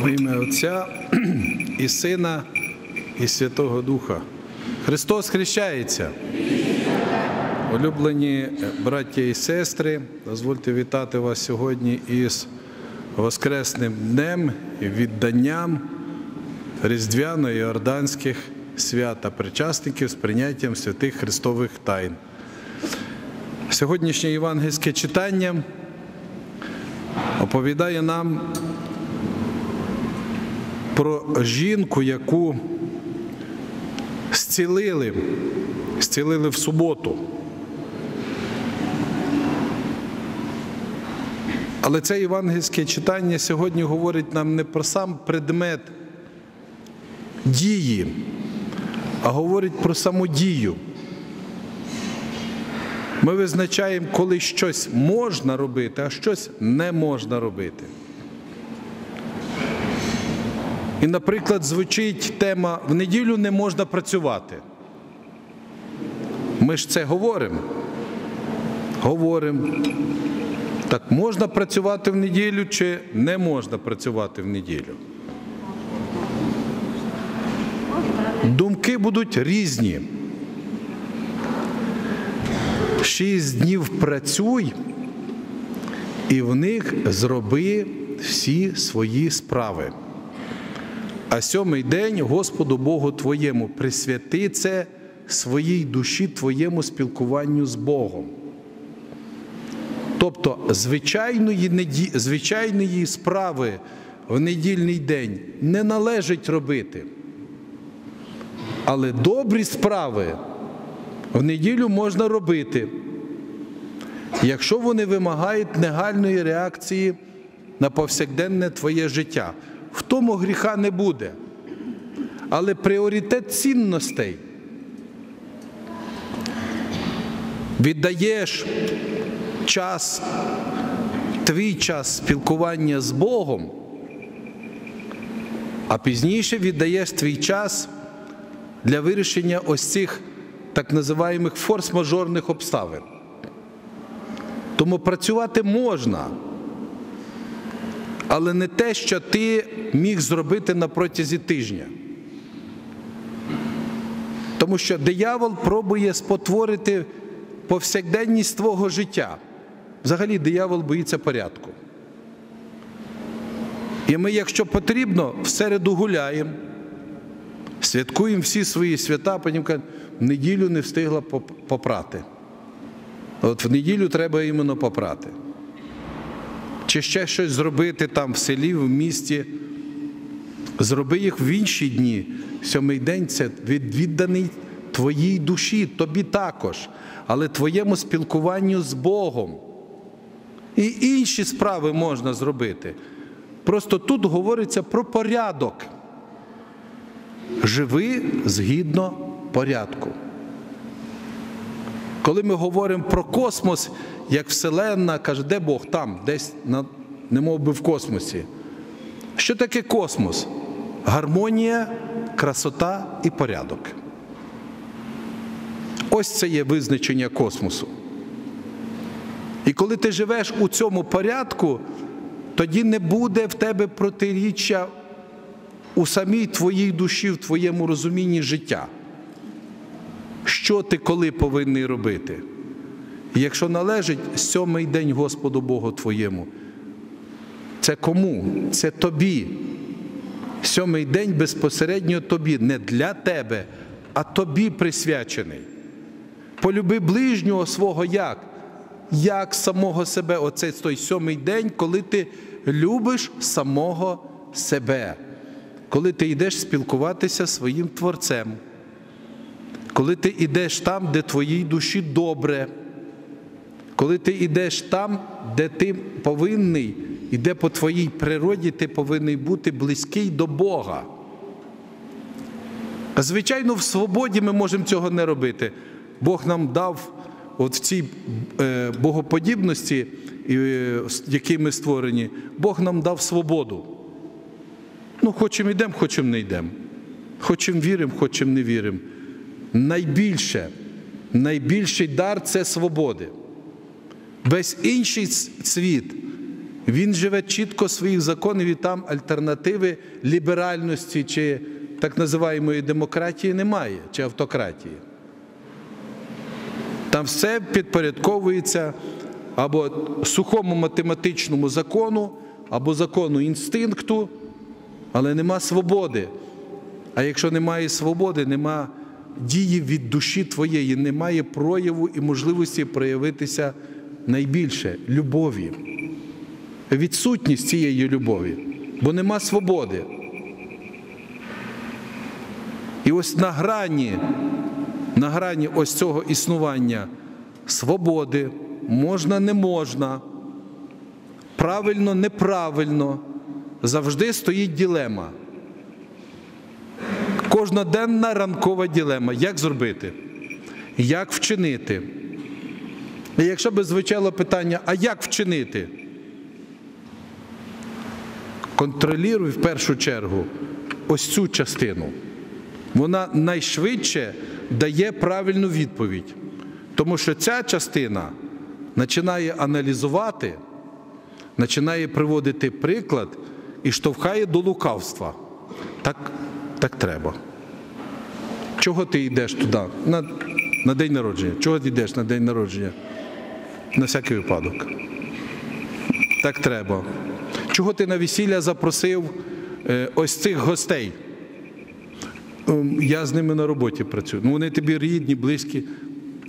Во ім'я Отця і Сина, і Святого Духа. Христос хрещається! Улюблені браття і сестри, дозвольте вітати вас сьогодні із Воскресним днем і відданням різдвяно-йорданських свят та причасників з прийняттям святих Христових тайн. Сьогоднішнє євангельське читання оповідає нам про жінку, яку зцілили в суботу. Але це євангельське читання сьогодні говорить нам не про сам предмет дії, а говорить про саму дію. Ми визначаємо, коли щось можна робити, а щось не можна робити. І, наприклад, звучить тема «В неділю не можна працювати». Ми ж це говоримо. Так, можна працювати в неділю чи не можна працювати в неділю? Думки будуть різні. 6 днів працюй і в них зроби всі свої справи. А 7-й день Господу Богу твоєму присвяти це своїй душі, твоєму спілкуванню з Богом. Тобто звичайної справи в недільний день не належить робити. Але добрі справи в неділю можна робити, якщо вони вимагають негайної реакції на повсякденне твоє життя. В тому гріха не буде, але пріоритет цінностей. Віддаєш час, твій час спілкування з Богом, а пізніше віддаєш твій час для вирішення ось цих так називаємих форс-мажорних обставин. Тому працювати можна, але не те, що ти міг зробити на протязі тижня. Тому що диявол пробує спотворити повсякденність твого життя. Взагалі диявол боїться порядку. І ми, якщо потрібно, в середу гуляємо, святкуємо всі свої свята, потім кажемо, в неділю не встигла попрати. От в неділю треба іменно попрати. Чи ще щось зробити там в селі, в місті. Зроби їх в інші дні. 7-й день – це відданий твоїй душі, тобі також, але твоєму спілкуванню з Богом. І інші справи можна зробити. Просто тут говориться про порядок. Живи згідно порядку. Коли ми говоримо про космос, як Вселенна, каже, де Бог? Там, десь, немов би в космосі. Що таке космос? Гармонія, красота і порядок. Ось це є визначення космосу. І коли ти живеш у цьому порядку, тоді не буде в тебе протиріччя у самій твоїй душі, в твоєму розумінні життя. Що ти коли повинен робити? Якщо належить 7-й день Господу Богу твоєму, це кому? Це тобі. 7-й день безпосередньо тобі, не для тебе, а тобі присвячений. Полюби ближнього свого як? Як самого себе. Оце той 7-й день, коли ти любиш самого себе. Коли ти йдеш спілкуватися зі своїм Творцем. Коли ти йдеш там, де твоїй душі добре. Коли ти йдеш там, де ти повинний, і де по твоїй природі ти повинен бути близький до Бога. Звичайно, в свободі ми можемо цього не робити. Бог нам дав от в цій богоподібності, в якій ми створені, Бог нам дав свободу. Ну, хочемо йдемо, хочемо не йдемо. Хочемо віримо, хочемо не віримо. Найбільший дар – це свободи. Весь інший світ Він живе чітко своїх законів, і там альтернативи ліберальності чи так називаємої демократії немає, чи автократії. Там все підпорядковується або сухому математичному закону, або закону інстинкту, але нема свободи. А якщо немає свободи, нема дії від душі твоєї, немає прояву і можливості проявитися найбільше – любові. Відсутність цієї любові, бо нема свободи. І ось на грані ось цього існування свободи, можна, не можна, правильно, неправильно, завжди стоїть дилема. Кожноденна ранкова дилема. Як зробити? Як вчинити? І якщо би звучало питання, а як вчинити? Контролюй в першу чергу ось цю частину. Вона найшвидше дає правильну відповідь. Тому що ця частина починає аналізувати, починає приводити приклад і штовхає до лукавства. Так треба. Чого ти йдеш туди? На день народження. Чого ти йдеш на день народження? На всякий випадок. Так треба. Чого ти на весілля запросив ось цих гостей? Я з ними на роботі працюю. Ну, вони тобі рідні, близькі.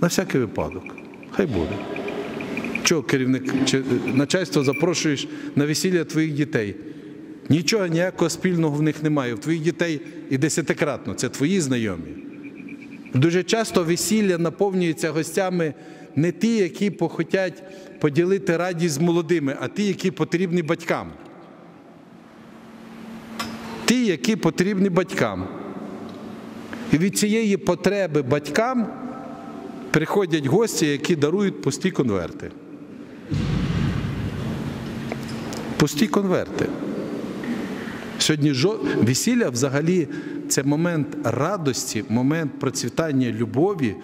На всякий випадок. Хай буде. Чого керівник, чи начальство запрошуєш на весілля твоїх дітей? Нічого, ніякого спільного в них немає. В твоїх дітей і десятикратно. Це твої знайомі. Дуже часто весілля наповнюється гостями не ті, які хочуть поділити радість з молодими, а ті, які потрібні батькам. Ті, які потрібні батькам. І від цієї потреби батькам приходять гості, які дарують пусті конверти. Пусті конверти. Сьогодні весілля взагалі це момент радості, момент процвітання любові,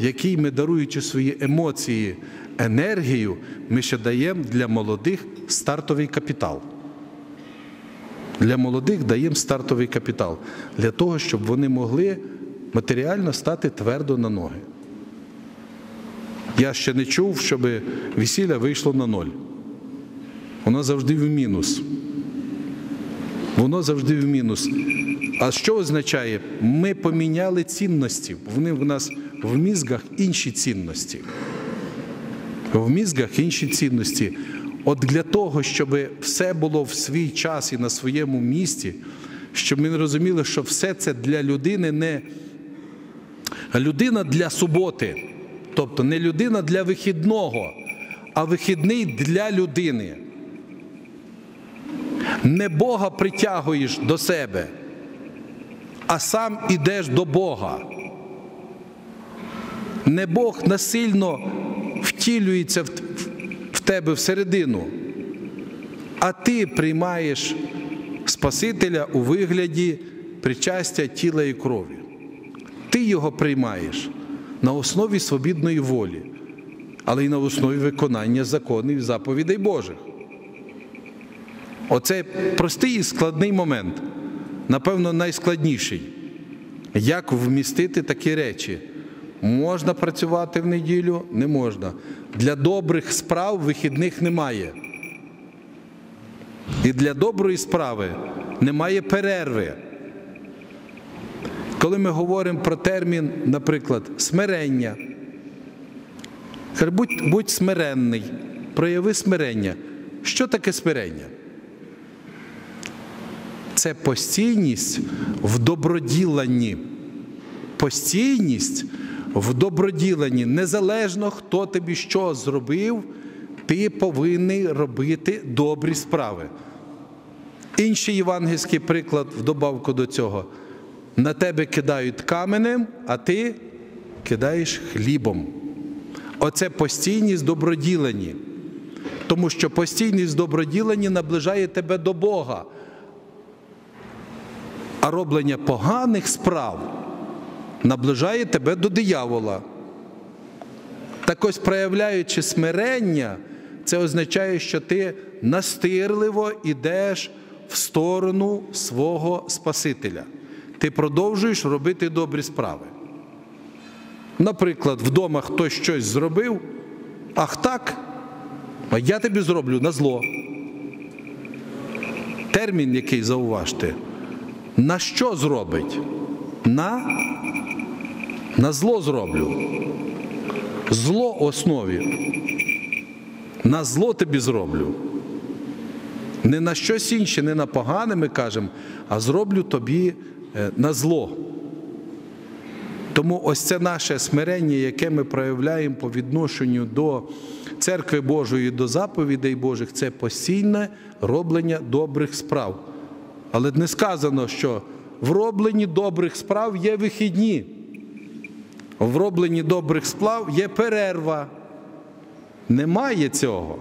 в якій ми, даруючи свої емоції, енергію, ми ще даємо для молодих стартовий капітал. Для молодих даємо стартовий капітал, для того, щоб вони могли матеріально стати твердо на ноги. Я ще не чув, щоб весілля вийшло на ноль. Воно завжди в мінус. Воно завжди в мінус. А що означає? Ми поміняли цінності. Вони в нас в мізках інші цінності. В мізках інші цінності. От для того, щоб все було в свій час і на своєму місці, щоб ми розуміли, що все це для людини не людина для суботи, тобто не людина для вихідного, а вихідний для людини. Не Бога притягуєш до себе, а сам ідеш до Бога. Не Бог насильно втілюється в тебе всередину, а ти приймаєш Спасителя у вигляді причастя тіла і крові. Ти його приймаєш на основі свобідної волі, але й на основі виконання законів і заповідей Божих. Оце простий і складний момент, напевно, найскладніший. Як вмістити такі речі? Можна працювати в неділю? Не можна. Для добрих справ вихідних немає. І для доброї справи немає перерви. Коли ми говоримо про термін, наприклад, смирення. Будь смиренний, прояви смирення. Що таке смирення? Це постійність в доброділанні. Постійність в доброділанні. Незалежно, хто тобі що зробив, ти повинен робити добрі справи. Інший євангельський приклад в добавку до цього. На тебе кидають каменем, а ти кидаєш хлібом. Оце постійність в доброділанні. Тому що постійність в доброділанні наближає тебе до Бога. А роблення поганих справ наближає тебе до диявола. Так ось, проявляючи смирення, це означає, що ти настирливо йдеш в сторону свого Спасителя. Ти продовжуєш робити добрі справи. Наприклад, вдома хтось щось зробив, ах так, а я тобі зроблю на зло. Термін, який зауважте, на що зробить? На зло зроблю. Зло в основі. На зло тобі зроблю. Не на щось інше, не на погане, ми кажемо, а зроблю тобі на зло. Тому ось це наше смирення, яке ми проявляємо по відношенню до Церкви Божої, до заповідей Божих, це постійне роблення добрих справ. Але не сказано, що в робленні добрих справ є вихідні, в робленні добрих справ є перерва. Немає цього.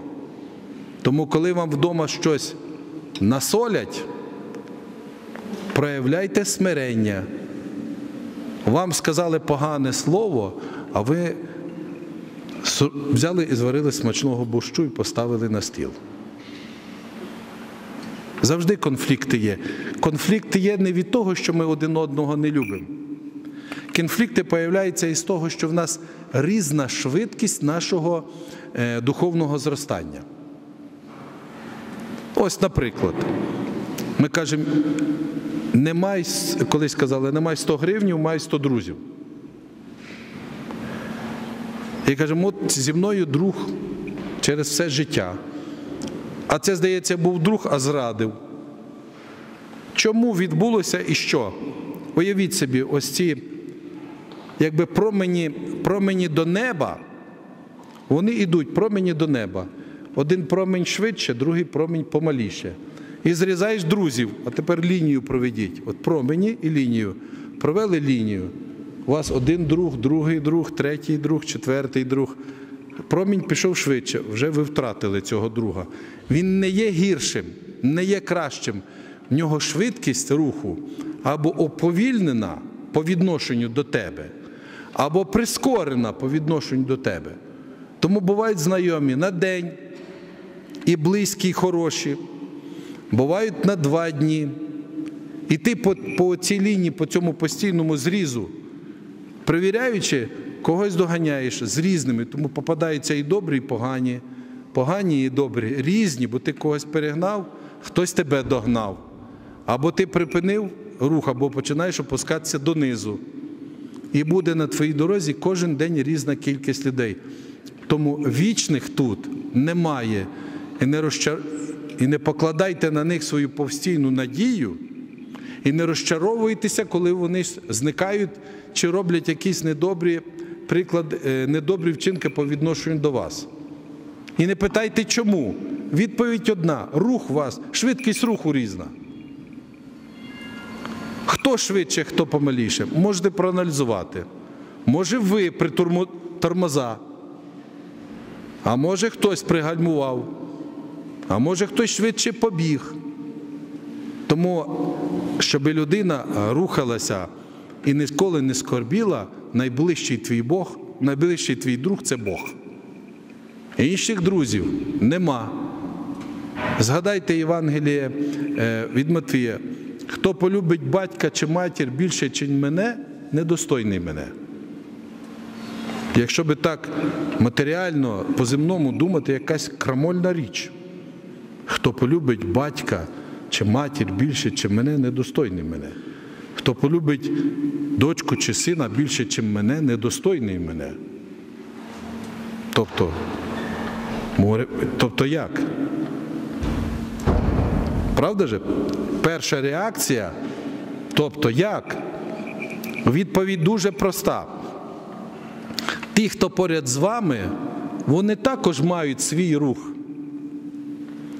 Тому, коли вам вдома щось насолять, проявляйте смирення. Вам сказали погане слово, а ви взяли і зварили смачного борщу і поставили на стіл. Завжди конфлікти є. Конфлікти є не від того, що ми один одного не любимо. Конфлікти появляються із того, що в нас різна швидкість нашого духовного зростання. Ось, наприклад, ми кажемо, колись казали, не май 100 гривень, май 100 друзів. І кажемо, от зі мною друг через все життя. А це, здається, був друг, а зрадив. Чому відбулося і що? Уявіть собі, ось ці, якби промені до неба, вони йдуть, промені до неба. Один промінь швидше, другий промінь помаліше. І зрізаєш друзів, а тепер лінію проведіть. От промені і лінію. Провели лінію. У вас один друг, другий друг, третій друг, четвертий друг. Промінь пішов швидше, вже ви втратили цього друга. Він не є гіршим, не є кращим. В нього швидкість руху або уповільнена по відношенню до тебе, або прискорена по відношенню до тебе. Тому бувають знайомі на день, і близькі, і хороші. Бувають на 2 дні. І ти по цій лінії, по цьому постійному зрізу, перевіряючи, когось доганяєш з різними, тому попадаються і добрі, і погані, погані і добрі, різні, бо ти когось перегнав, хтось тебе догнав. Або ти припинив рух, або починаєш опускатися донизу. І буде на твоїй дорозі кожен день різна кількість людей. Тому вічних тут немає. І не покладайте на них свою постійну надію, і не розчаровуйтеся, коли вони зникають чи роблять якісь недобрі вчинки по відношенню до вас. І не питайте, чому. Відповідь одна – рух вас, швидкість руху різна. Хто швидше, хто помаліше, можете проаналізувати. Може ви при тормоза, а може хтось пригальмував, а може хтось швидше побіг. Тому, щоб людина рухалася і ніколи не скорбіла, найближчий твій Бог, найближчий твій друг – це Бог. Інших друзів нема. Згадайте Євангеліє від Матвія. Хто полюбить батька чи матір більше, чи мене, недостойний мене. Якщо би так матеріально, по-земному думати, якась крамольна річ. Хто полюбить батька чи матір більше, чи мене, недостойний мене. Хто полюбить дочку чи сина більше, чи мене, недостойний мене. Тобто як? Правда же? Перша реакція, тобто як? Відповідь дуже проста. Ті, хто поряд з вами, вони також мають свій рух.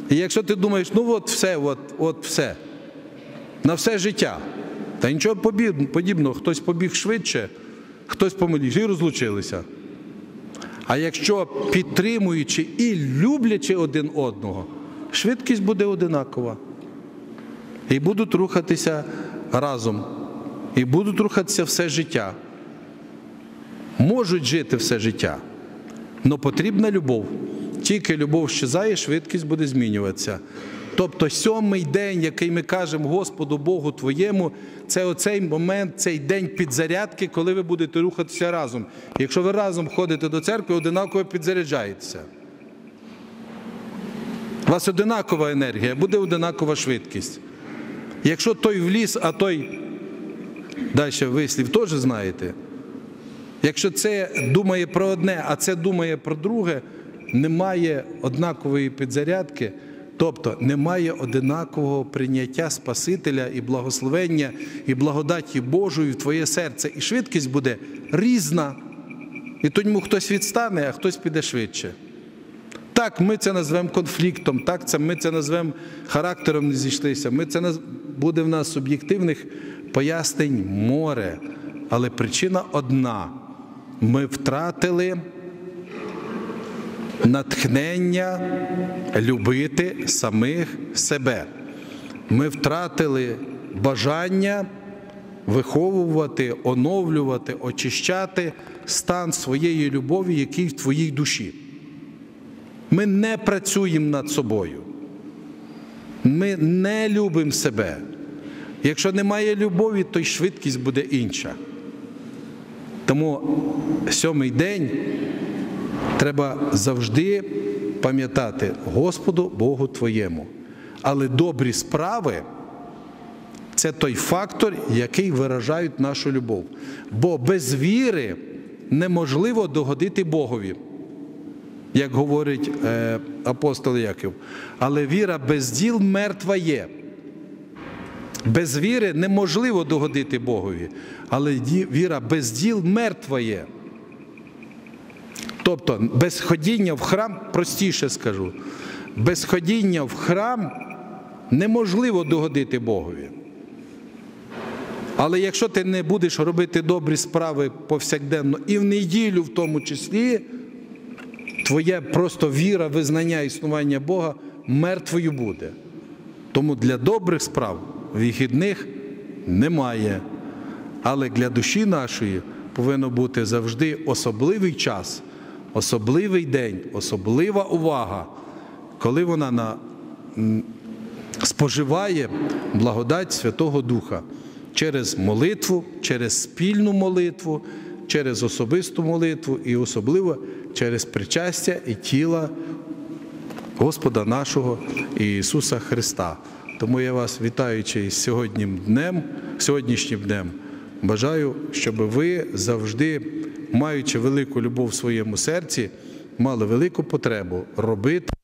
І якщо ти думаєш, ну от все, на все життя, та нічого подібного, хтось побіг швидше, хтось помиліше, і розлучилися. А якщо підтримуючи і люблячи один одного, швидкість буде одинакова. І будуть рухатися разом, і будуть рухатися все життя. Можуть жити все життя, але потрібна любов. тільки любов щезає, швидкість буде змінюватися. Тобто сьомий день, який ми кажемо Господу Богу твоєму, це оцей момент, цей день підзарядки, коли ви будете рухатися разом. Якщо ви разом ходите до церкви, одинаково підзаряджаєтеся. У вас одинакова енергія, буде одинакова швидкість. Якщо той в ліс, а той, далі вислів теж знаєте, якщо це думає про одне, а це думає про друге, немає однакової підзарядки, тобто немає одинакового прийняття Спасителя і благословення, і благодаті Божої в твоє серце. І швидкість буде різна, і тому хтось відстане, а хтось піде швидше. Так, ми це назвемо конфліктом, так, ми це назвемо характером не зійшлися, буде в нас суб'єктивних пояснень море, але причина одна – ми втратили натхнення любити самих себе. Ми втратили бажання виховувати, оновлювати, очищати стан своєї любові, який в твоїй душі. Ми не працюємо над собою, ми не любимо себе. Якщо немає любові, то й швидкість буде інша. Тому сьомий день треба завжди пам'ятати Господу Богу твоєму. Але добрі справи – це той фактор, який виражає нашу любов. Бо без віри неможливо догодити Богові, як говорить апостол Яків. Але віра без діл мертва є. Без віри неможливо догодити Богові, але віра без діл мертва є. Тобто, без ходіння в храм, простіше скажу, без ходіння в храм неможливо догодити Богові. Але якщо ти не будеш робити добрі справи повсякденно, і в неділю в тому числі, твоя просто віра, визнання існування Бога мертвою буде. Тому для добрих справ вихідних немає. Але для душі нашої повинен бути завжди особливий час, особливий день, особлива увага, коли вона споживає благодать Святого Духа через молитву, через спільну молитву, через особисту молитву і особливо через причастя і тіла Господа нашого Ісуса Христа. Тому я вас, вітаючи з сьогоднішнім днем, бажаю, щоб ви завжди, маючи велику любов в своєму серці, мали велику потребу робити